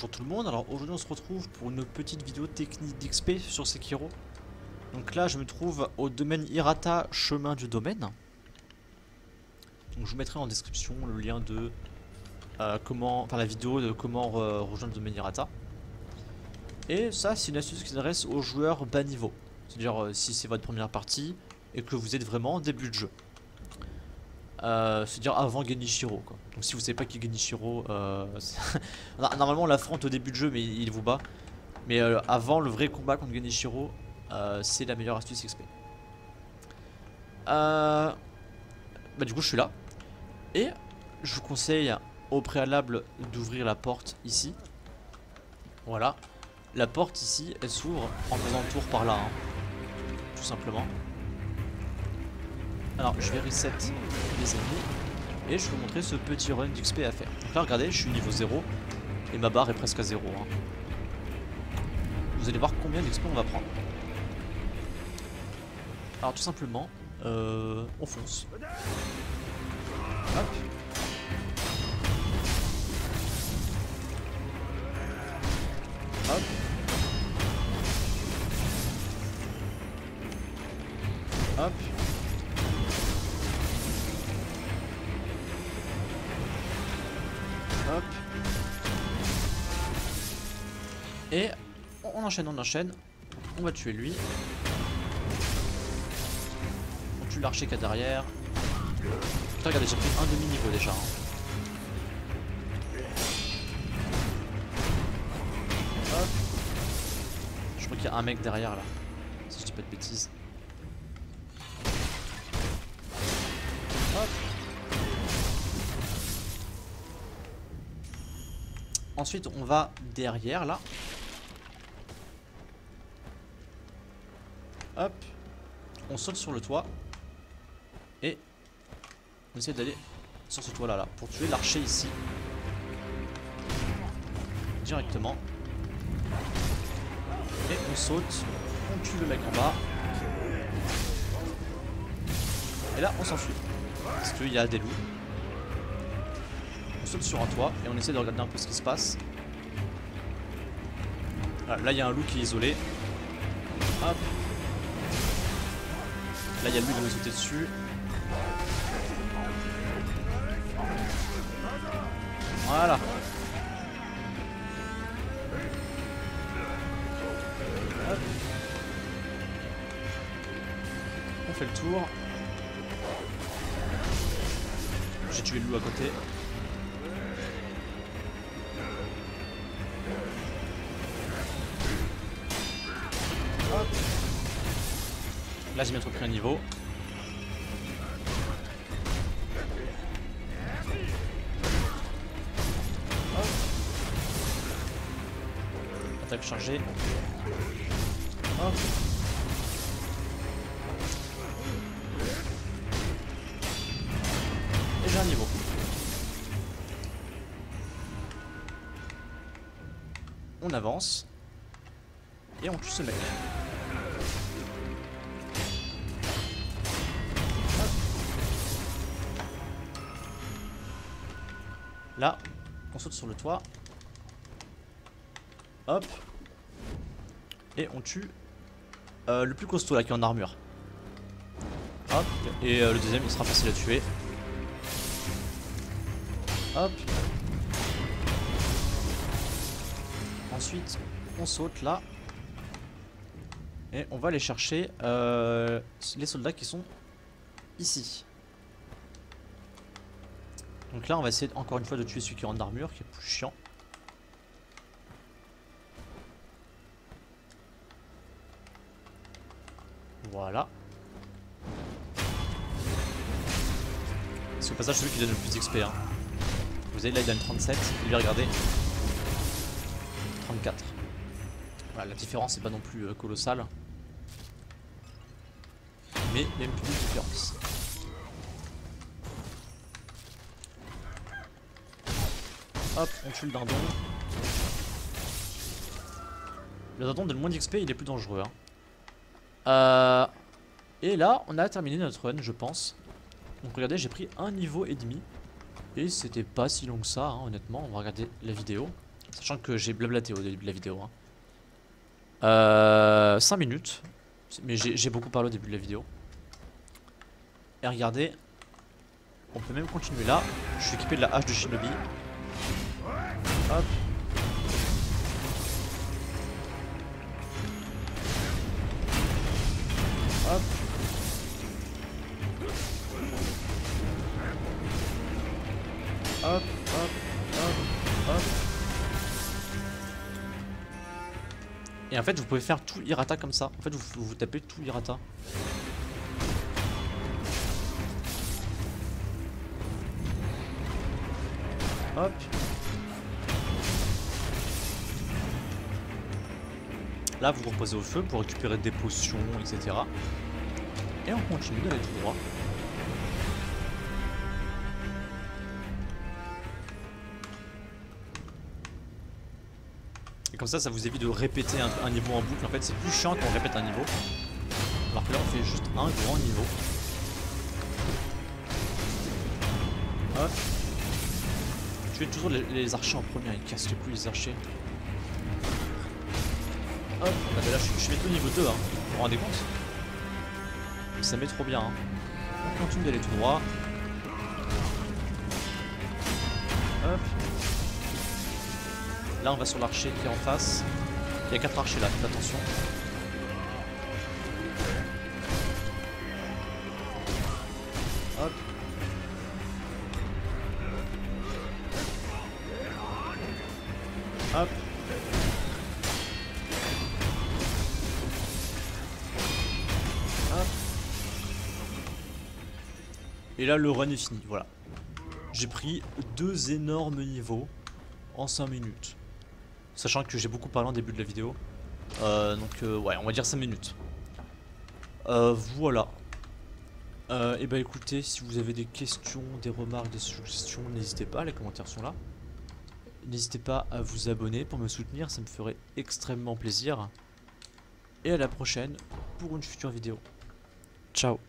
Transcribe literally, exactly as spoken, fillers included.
Bonjour tout le monde, alors aujourd'hui on se retrouve pour une petite vidéo technique d'X P sur Sekiro. Donc là je me trouve au domaine Hirata, chemin du domaine. Donc je vous mettrai en description le lien de euh, comment, enfin la vidéo de comment euh, rejoindre le domaine Hirata. Et ça c'est une astuce qui s'adresse aux joueurs bas niveau. C'est-à-dire euh, si c'est votre première partie et que vous êtes vraiment début de jeu. Euh, c'est-à-dire avant Genichiro quoi. Donc si vous savez pas qui est Genichiro, euh, normalement on l'affronte au début de jeu mais il vous bat. Mais euh, avant le vrai combat contre Genichiro, euh, c'est la meilleure astuce X P. Euh, bah du coup je suis là. Et je vous conseille au préalable d'ouvrir la porte ici. Voilà. La porte ici elle s'ouvre en faisant le tour par là hein. Tout simplement. Alors je vais reset les ennemis et je vais vous montrer ce petit run d'X P à faire. Donc là regardez, je suis niveau zéro et ma barre est presque à zéro hein. Vous allez voir combien d'X P on va prendre. Alors tout simplement euh, on fonce. Hop. Hop. Hop. Hop. Et on enchaîne, on enchaîne. On va tuer lui. On tue l'archer qu'il y a derrière. Putain, regardez, j'ai pris un demi-niveau déjà. Hop. Je crois qu'il y a un mec derrière là. Si je dis pas de bêtises. Hop. Ensuite on va derrière là. Hop. On saute sur le toit. Et on essaie d'aller sur ce toit là, là pour tuer l'archer ici. Directement. Et on saute. On tue le mec en bas. Et là on s'enfuit. Parce qu'il y a des loups. On saute sur un toit et on essaie de regarder un peu ce qui se passe. Alors, là il y a un loup qui est isolé. Hop. Là il y a le loup qui va sauter dessus. Voilà. Hop. On fait le tour. J'ai tué le loup à côté. Hop. Là j'ai bien trop pris un niveau. Hop. Attaque chargée. Hop. Et j'ai un niveau. On avance. Et on tue ce mec. Là, on saute sur le toit. Hop. Et on tue euh, le plus costaud là qui est en armure. Hop. Et euh, le deuxième il sera facile à tuer. Hop. Ensuite on saute là. Et on va aller chercher euh, les soldats qui sont ici. Donc là on va essayer encore une fois de tuer celui qui est en armure, qui est plus chiant. Voilà. Parce que passage c'est celui qui donne le plus d'X P hein. Vous avez là il donne trente-sept, lui regardez trente-quatre. Voilà, la différence n'est pas non plus colossale. Mais il y a une petite différence. Hop, on tue le dindon. Le dindon donne moins d'X P, il est plus dangereux hein. euh, Et là on a terminé notre run je pense. Donc regardez, j'ai pris un niveau et demi. Et c'était pas si long que ça hein, honnêtement. On va regarder la vidéo. Sachant que j'ai blablaté au début de la vidéo. Hein. Euh, cinq minutes. Mais j'ai beaucoup parlé au début de la vidéo. Et regardez. On peut même continuer là. Je suis équipé de la hache de Shinobi. Hop. Hop. Hop, hop, hop, hop. Et en fait vous pouvez faire tout Hirata comme ça. En fait vous, vous, vous tapez tout Hirata. Hop. Là vous vous reposez au feu pour récupérer des potions, et cetera. Et on continue d'aller tout droit. Comme ça, ça vous évite de répéter un, un niveau en boucle. En fait, c'est plus chiant quand on répète un niveau. Alors que là, on fait juste un grand niveau. Hop. Tuez toujours les, les archers en premier. Ils cassent les couilles, les archers. Hop. Ah ben là, je, je suis bientôt niveau deux. Hein. Vous vous rendez compte? Ça met trop bien. Hein. On continue d'aller tout droit. Hop. Là on va sur l'archer qui est en face. Il y a quatre archers là, faites attention. Hop. Hop. Hop. Et là le run est fini, voilà. J'ai pris deux énormes niveaux en cinq minutes. Sachant que j'ai beaucoup parlé en début de la vidéo. Euh, donc euh, ouais, on va dire cinq minutes. Euh, voilà. Euh, et bah écoutez, si vous avez des questions, des remarques, des suggestions, n'hésitez pas, les commentaires sont là. N'hésitez pas à vous abonner pour me soutenir, ça me ferait extrêmement plaisir. Et à la prochaine pour une future vidéo. Ciao.